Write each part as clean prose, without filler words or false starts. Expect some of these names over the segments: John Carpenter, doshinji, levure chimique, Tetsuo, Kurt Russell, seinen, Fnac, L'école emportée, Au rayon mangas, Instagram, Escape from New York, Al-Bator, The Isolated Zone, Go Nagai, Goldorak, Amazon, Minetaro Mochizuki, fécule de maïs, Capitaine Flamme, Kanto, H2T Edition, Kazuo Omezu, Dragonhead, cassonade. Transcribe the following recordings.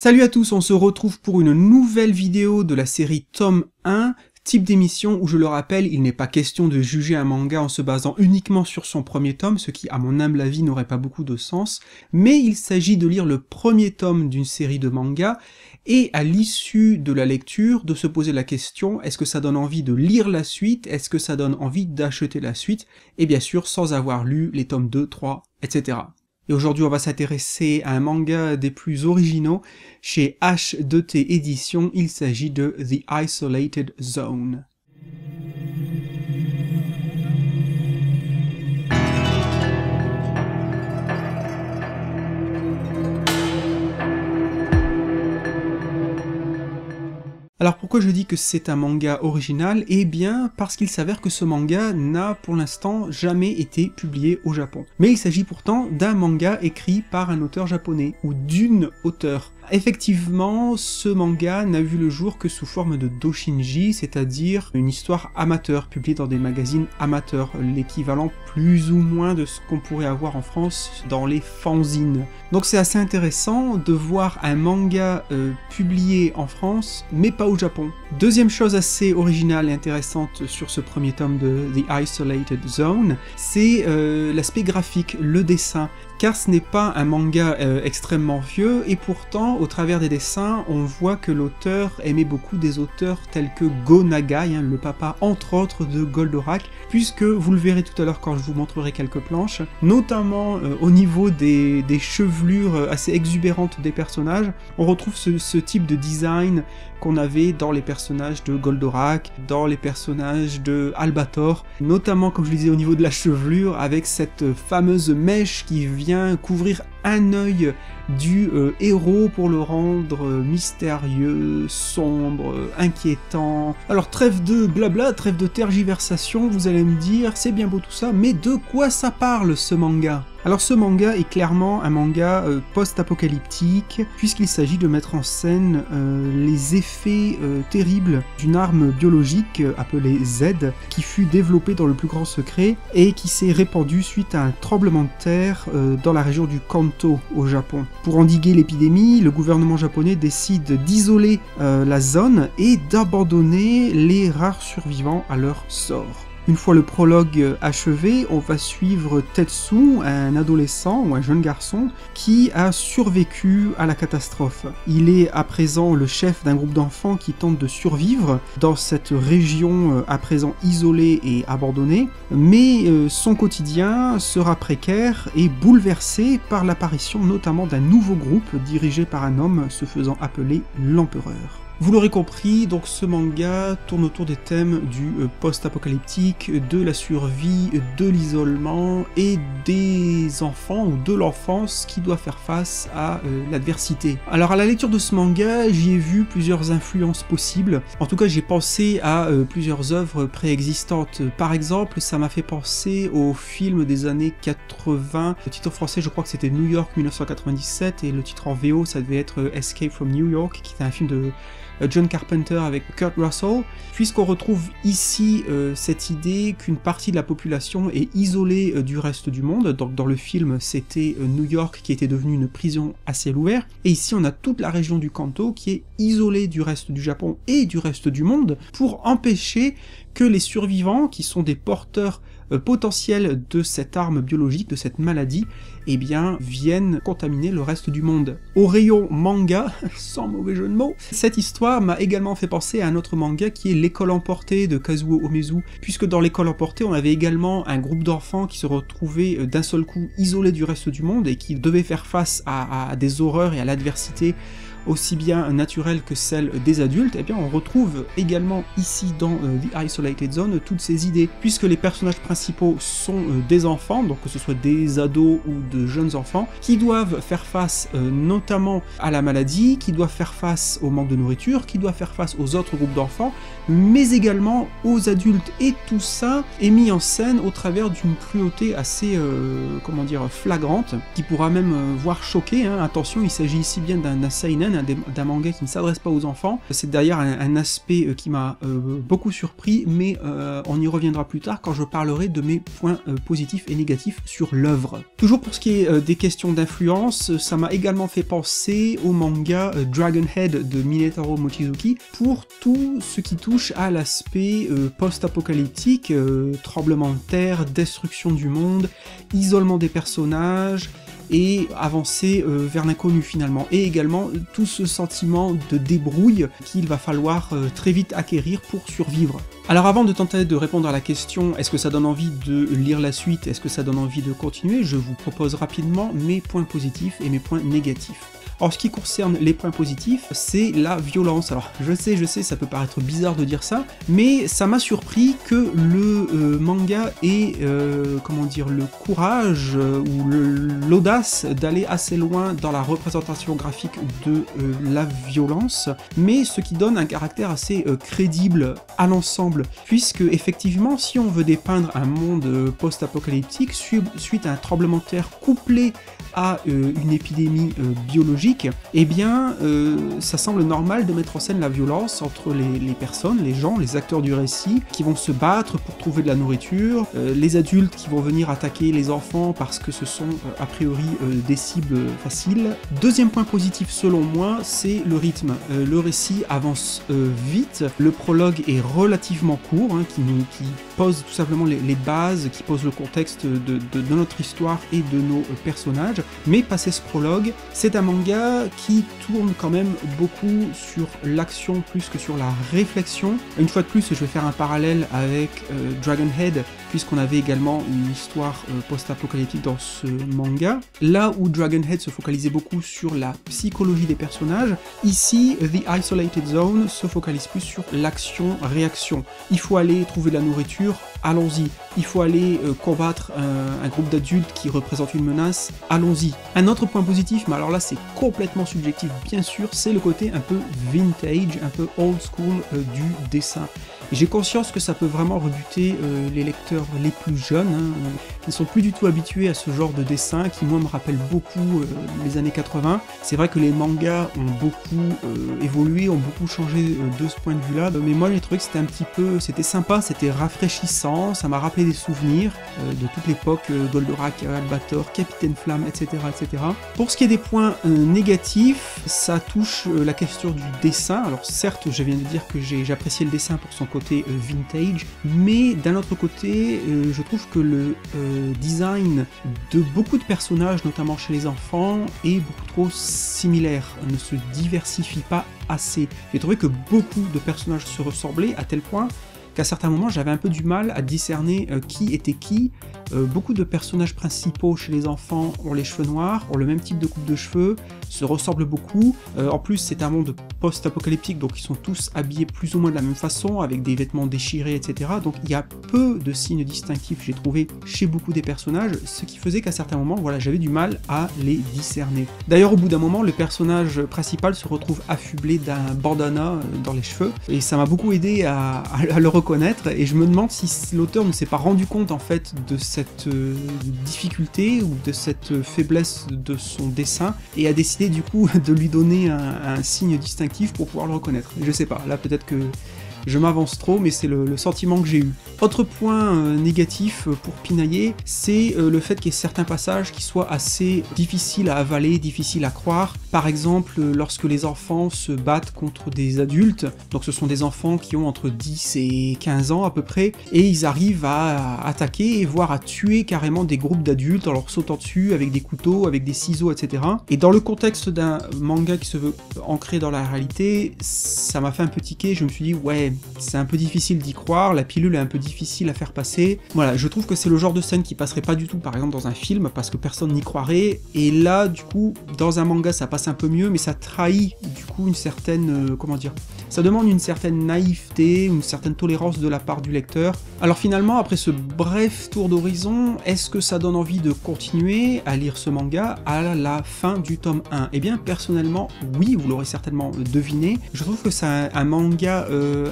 Salut à tous, on se retrouve pour une nouvelle vidéo de la série tome 1, type d'émission où je le rappelle, il n'est pas question de juger un manga en se basant uniquement sur son premier tome, ce qui à mon humble avis n'aurait pas beaucoup de sens, mais il s'agit de lire le premier tome d'une série de mangas, et à l'issue de la lecture, de se poser la question, est-ce que ça donne envie de lire la suite, est-ce que ça donne envie d'acheter la suite, et bien sûr sans avoir lu les tomes 2, 3, etc. Et aujourd'hui on va s'intéresser à un manga des plus originaux chez H2T Edition, il s'agit de The Isolated Zone. Alors pourquoi je dis que c'est un manga original? Eh bien parce qu'il s'avère que ce manga n'a pour l'instant jamais été publié au Japon. Mais il s'agit pourtant d'un manga écrit par un auteur japonais, ou d'une auteure. Effectivement, ce manga n'a vu le jour que sous forme de doshinji, c'est-à-dire une histoire amateur, publiée dans des magazines amateurs, l'équivalent plus ou moins de ce qu'on pourrait avoir en France dans les fanzines. Donc c'est assez intéressant de voir un manga publié en France, mais pas au Japon. Deuxième chose assez originale et intéressante sur ce premier tome de The Isolated Zone, c'est l'aspect graphique, le dessin. Car ce n'est pas un manga extrêmement vieux, et pourtant, au travers des dessins, on voit que l'auteur aimait beaucoup des auteurs tels que Go Nagai, hein, le papa entre autres de Goldorak, puisque vous le verrez tout à l'heure quand je vous montrerai quelques planches, notamment au niveau des chevelures assez exubérantes des personnages, on retrouve ce type de design qu'on avait dans les personnages de Goldorak, dans les personnages de Al-Bator, notamment comme je le disais au niveau de la chevelure, avec cette fameuse mèche qui vient couvrir un œil du héros pour le rendre mystérieux, sombre, inquiétant. Alors trêve de blabla, trêve de tergiversation, vous allez me dire c'est bien beau tout ça, mais de quoi ça parle ce manga? Alors ce manga est clairement un manga post-apocalyptique, puisqu'il s'agit de mettre en scène les effets terribles d'une arme biologique appelée Z, qui fut développée dans le plus grand secret, et qui s'est répandue suite à un tremblement de terre dans la région du Kanto au Japon. Pour endiguer l'épidémie, le gouvernement japonais décide d'isoler la zone et d'abandonner les rares survivants à leur sort. Une fois le prologue achevé, on va suivre Tetsuo, un adolescent ou un jeune garçon qui a survécu à la catastrophe. Il est à présent le chef d'un groupe d'enfants qui tentent de survivre dans cette région à présent isolée et abandonnée, mais son quotidien sera précaire et bouleversé par l'apparition notamment d'un nouveau groupe dirigé par un homme se faisant appeler l'empereur. Vous l'aurez compris, donc ce manga tourne autour des thèmes du post-apocalyptique, de la survie, de l'isolement et des enfants ou de l'enfance qui doit faire face à l'adversité. Alors à la lecture de ce manga, j'y ai vu plusieurs influences possibles. En tout cas, j'ai pensé à plusieurs œuvres préexistantes. Par exemple, ça m'a fait penser au film des années 80. Le titre français, je crois que c'était New York 1997 et le titre en VO, ça devait être Escape from New York, qui était un film de John Carpenter avec Kurt Russell, puisqu'on retrouve ici cette idée qu'une partie de la population est isolée du reste du monde. Donc dans le film, c'était New York qui était devenue une prison à ciel ouvert, et ici on a toute la région du Kanto qui est isolée du reste du Japon et du reste du monde pour empêcher que les survivants, qui sont des porteurs potentiels de cette arme biologique, de cette maladie, eh bien, viennent contaminer le reste du monde. Au rayon manga, sans mauvais jeu de mots, cette histoire m'a également fait penser à un autre manga qui est L'école emportée de Kazuo Omezu, puisque dans L'école emportée, on avait également un groupe d'enfants qui se retrouvaient d'un seul coup isolés du reste du monde et qui devaient faire face à des horreurs et à l'adversité aussi bien naturelle que celle des adultes. Et bien on retrouve également ici dans The Isolated Zone toutes ces idées, puisque les personnages principaux sont des enfants, donc que ce soit des ados ou de jeunes enfants, qui doivent faire face notamment à la maladie, qui doivent faire face au manque de nourriture, qui doivent faire face aux autres groupes d'enfants, mais également aux adultes, et tout ça est mis en scène au travers d'une cruauté assez, comment dire, flagrante, qui pourra même voir choquer, hein. Attention, il s'agit ici bien d'un seinen, hein, d'un manga qui ne s'adresse pas aux enfants. C'est d'ailleurs un aspect qui m'a beaucoup surpris, mais on y reviendra plus tard quand je parlerai de mes points positifs et négatifs sur l'œuvre. Toujours pour ce qui est des questions d'influence, ça m'a également fait penser au manga Dragonhead de Minetaro Mochizuki pour tout ce qui touche à l'aspect post-apocalyptique, tremblement de terre, destruction du monde, isolement des personnages, et avancer vers l'inconnu finalement, et également tout ce sentiment de débrouille qu'il va falloir très vite acquérir pour survivre. Alors avant de tenter de répondre à la question est-ce que ça donne envie de lire la suite, est-ce que ça donne envie de continuer, je vous propose rapidement mes points positifs et mes points négatifs. En ce qui concerne les points positifs, c'est la violence. Alors je sais, ça peut paraître bizarre de dire ça, mais ça m'a surpris que le manga ait comment dire, le courage ou l'audace d'aller assez loin dans la représentation graphique de la violence, mais ce qui donne un caractère assez crédible à l'ensemble, puisque effectivement si on veut dépeindre un monde post-apocalyptique suite à un tremblement de terre couplé à une épidémie biologique, eh bien, ça semble normal de mettre en scène la violence entre les personnes, les gens, les acteurs du récit, qui vont se battre pour trouver de la nourriture, les adultes qui vont venir attaquer les enfants parce que ce sont a priori des cibles faciles. Deuxième point positif selon moi, c'est le rythme. Le récit avance vite, le prologue est relativement court, hein, qui pose tout simplement les bases, qui pose le contexte de notre histoire et de nos personnages, mais passé ce prologue, c'est un manga qui tourne quand même beaucoup sur l'action plus que sur la réflexion. Une fois de plus, je vais faire un parallèle avec Dragonhead, puisqu'on avait également une histoire post-apocalyptique dans ce manga. Là où Dragonhead se focalisait beaucoup sur la psychologie des personnages, ici, The Isolated Zone se focalise plus sur l'action-réaction. Il faut aller trouver de la nourriture, allons-y. Il faut aller combattre un groupe d'adultes qui représente une menace, allons-y. Un autre point positif, mais alors là c'est complètement subjectif bien sûr, c'est le côté un peu vintage, un peu old school du dessin. J'ai conscience que ça peut vraiment rebuter les lecteurs les plus jeunes, hein, qui ne sont plus du tout habitués à ce genre de dessin, qui moi me rappelle beaucoup les années 80. C'est vrai que les mangas ont beaucoup évolué, ont beaucoup changé de ce point de vue-là, mais moi j'ai trouvé que c'était un petit peu, c'était sympa, c'était rafraîchissant, ça m'a rappelé des souvenirs de toute l'époque, Goldorak, Al-Bator, Capitaine Flamme, etc., etc. Pour ce qui est des points négatifs, ça touche la question du dessin. Alors certes, je viens de dire que j'appréciais le dessin pour son côté vintage, mais d'un autre côté, je trouve que le design de beaucoup de personnages, notamment chez les enfants, est beaucoup trop similaire, ne se diversifie pas assez. J'ai trouvé que beaucoup de personnages se ressemblaient à tel point qu'à certains moments j'avais un peu du mal à discerner qui était qui. Beaucoup de personnages principaux chez les enfants ont les cheveux noirs, ont le même type de coupe de cheveux, se ressemblent beaucoup. En plus c'est un monde post-apocalyptique, donc ils sont tous habillés plus ou moins de la même façon, avec des vêtements déchirés, etc. Donc il y a peu de signes distinctifs, j'ai trouvé, chez beaucoup des personnages, ce qui faisait qu'à certains moments, voilà, j'avais du mal à les discerner. D'ailleurs au bout d'un moment, le personnage principal se retrouve affublé d'un bandana dans les cheveux, et ça m'a beaucoup aidé à le reconnaître, et je me demande si l'auteur ne s'est pas rendu compte en fait de cette difficulté ou de cette faiblesse de son dessin et a décidé du coup de lui donner un signe distinctif pour pouvoir le reconnaître. Je sais pas, là peut-être que je m'avance trop, mais c'est le sentiment que j'ai eu. Autre point négatif pour pinailler, c'est le fait qu'il y ait certains passages qui soient assez difficiles à avaler, difficiles à croire. Par exemple, lorsque les enfants se battent contre des adultes, donc ce sont des enfants qui ont entre 10 et 15 ans à peu près, et ils arrivent à attaquer, voire à tuer carrément des groupes d'adultes en leur sautant dessus avec des couteaux, avec des ciseaux, etc. Et dans le contexte d'un manga qui se veut ancré dans la réalité, ça m'a fait un peu tiquer, je me suis dit, ouais, c'est un peu difficile d'y croire, la pilule est un peu difficile à faire passer. Voilà, je trouve que c'est le genre de scène qui passerait pas du tout par exemple dans un film parce que personne n'y croirait, et là du coup dans un manga ça passe un peu mieux, mais ça trahit du coup une certaine, comment dire, ça demande une certaine naïveté, une certaine tolérance de la part du lecteur. Alors finalement après ce bref tour d'horizon, est-ce que ça donne envie de continuer à lire ce manga à la fin du tome 1 ? Eh bien personnellement oui, vous l'aurez certainement deviné, je trouve que c'est un manga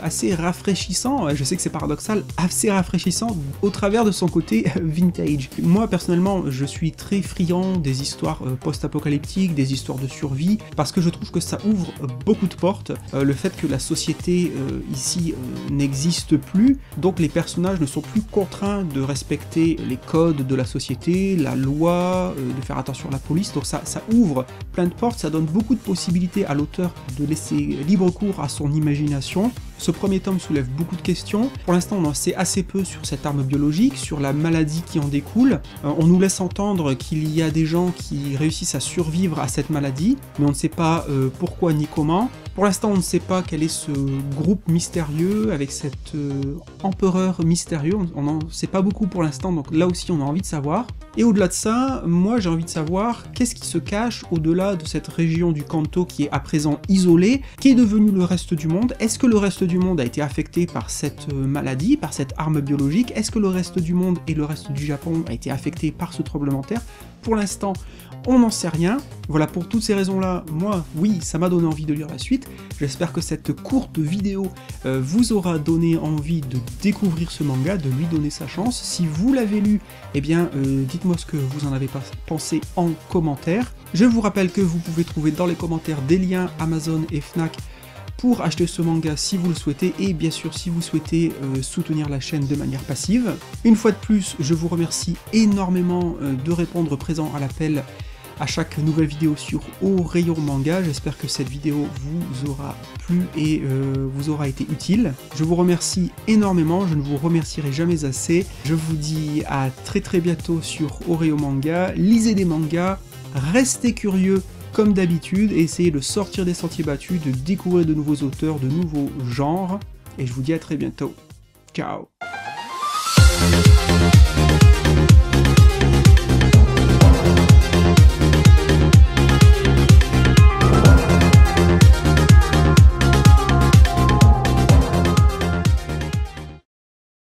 assez rafraîchissant, je sais que c'est paradoxal, assez rafraîchissant au travers de son côté vintage. Moi personnellement je suis très friand des histoires post-apocalyptiques, des histoires de survie, parce que je trouve que ça ouvre beaucoup de portes, le fait que la société ici n'existe plus, donc les personnages ne sont plus contraints de respecter les codes de la société, la loi, de faire attention à la police, donc ça ouvre plein de portes, ça donne beaucoup de possibilités à l'auteur de laisser libre cours à son imagination. Ce premier tome soulève beaucoup de questions. Pour l'instant, on en sait assez peu sur cette arme biologique, sur la maladie qui en découle. On nous laisse entendre qu'il y a des gens qui réussissent à survivre à cette maladie, mais on ne sait pas pourquoi ni comment. Pour l'instant, on ne sait pas quel est ce groupe mystérieux avec cet empereur mystérieux. On n'en sait pas beaucoup pour l'instant, donc là aussi, on a envie de savoir. Et au-delà de ça, moi, j'ai envie de savoir qu'est-ce qui se cache au-delà de cette région du Kanto qui est à présent isolée, qui est devenue le reste du monde. Est-ce que le reste du monde a été affecté par cette maladie, par cette arme biologique? Est-ce que le reste du monde et le reste du Japon a été affecté par ce tremblement de terre? Pour l'instant, on n'en sait rien. Voilà, pour toutes ces raisons-là, moi, oui, ça m'a donné envie de lire la suite. J'espère que cette courte vidéo vous aura donné envie de découvrir ce manga, de lui donner sa chance. Si vous l'avez lu, eh bien, dites-moi ce que vous en avez pensé en commentaire. Je vous rappelle que vous pouvez trouver dans les commentaires des liens Amazon et Fnac pour acheter ce manga si vous le souhaitez, et bien sûr si vous souhaitez soutenir la chaîne de manière passive. Une fois de plus, je vous remercie énormément de répondre présent à l'appel à chaque nouvelle vidéo sur Au rayon manga. J'espère que cette vidéo vous aura plu et vous aura été utile. Je vous remercie énormément, je ne vous remercierai jamais assez. Je vous dis à très très bientôt sur Au rayon manga. Lisez des mangas, restez curieux comme d'habitude, et essayez de sortir des sentiers battus, de découvrir de nouveaux auteurs, de nouveaux genres, et je vous dis à très bientôt. Ciao!